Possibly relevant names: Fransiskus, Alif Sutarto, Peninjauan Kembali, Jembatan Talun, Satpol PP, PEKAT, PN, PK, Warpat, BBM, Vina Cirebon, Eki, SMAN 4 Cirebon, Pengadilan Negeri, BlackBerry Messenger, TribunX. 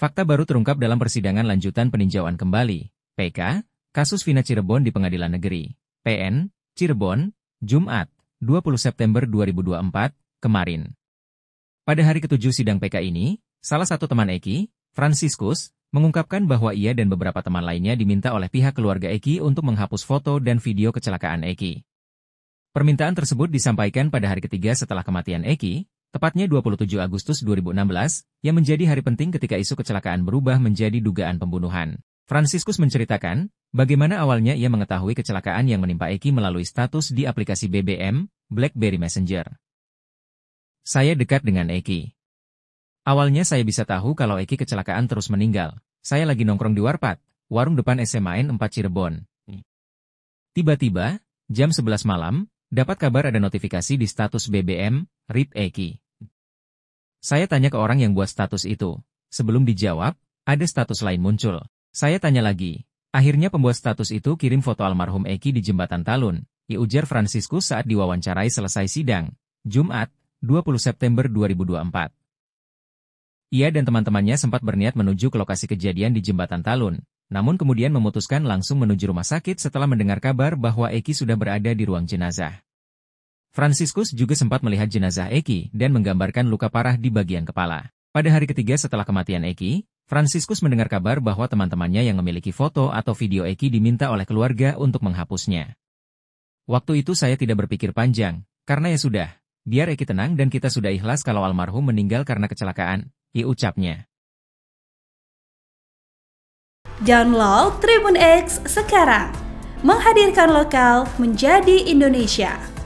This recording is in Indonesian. Fakta baru terungkap dalam persidangan lanjutan peninjauan kembali, PK, kasus Vina Cirebon di Pengadilan Negeri, PN, Cirebon, Jumat, 20 September 2024, kemarin. Pada hari ketujuh sidang PK ini, salah satu teman Eki, Fransiskus, mengungkapkan bahwa ia dan beberapa teman lainnya diminta oleh pihak keluarga Eki untuk menghapus foto dan video kecelakaan Eki. Permintaan tersebut disampaikan pada hari ketiga setelah kematian Eki, tepatnya 27 Agustus 2016, yang menjadi hari penting ketika isu kecelakaan berubah menjadi dugaan pembunuhan. Fransiskus menceritakan bagaimana awalnya ia mengetahui kecelakaan yang menimpa Eki melalui status di aplikasi BBM, BlackBerry Messenger. Saya dekat dengan Eki. Awalnya saya bisa tahu kalau Eki kecelakaan terus meninggal. Saya lagi nongkrong di Warpat, warung depan SMAN 4 Cirebon. Tiba-tiba, jam 11 malam, dapat kabar ada notifikasi di status BBM, RIP Eki. Saya tanya ke orang yang buat status itu. Sebelum dijawab, ada status lain muncul. Saya tanya lagi. Akhirnya pembuat status itu kirim foto almarhum Eki di Jembatan Talun, ujar Fransiskus saat diwawancarai selesai sidang, Jumat, 20 September 2024. Ia dan teman-temannya sempat berniat menuju ke lokasi kejadian di Jembatan Talun, namun kemudian memutuskan langsung menuju rumah sakit setelah mendengar kabar bahwa Eki sudah berada di ruang jenazah. Fransiskus juga sempat melihat jenazah Eki dan menggambarkan luka parah di bagian kepala. Pada hari ketiga setelah kematian Eki, Fransiskus mendengar kabar bahwa teman-temannya yang memiliki foto atau video Eki diminta oleh keluarga untuk menghapusnya. Waktu itu saya tidak berpikir panjang, karena ya sudah, biar Eki tenang dan kita sudah ikhlas kalau almarhum meninggal karena kecelakaan, ucapnya. Download TribunX sekarang, menghadirkan lokal menjadi Indonesia.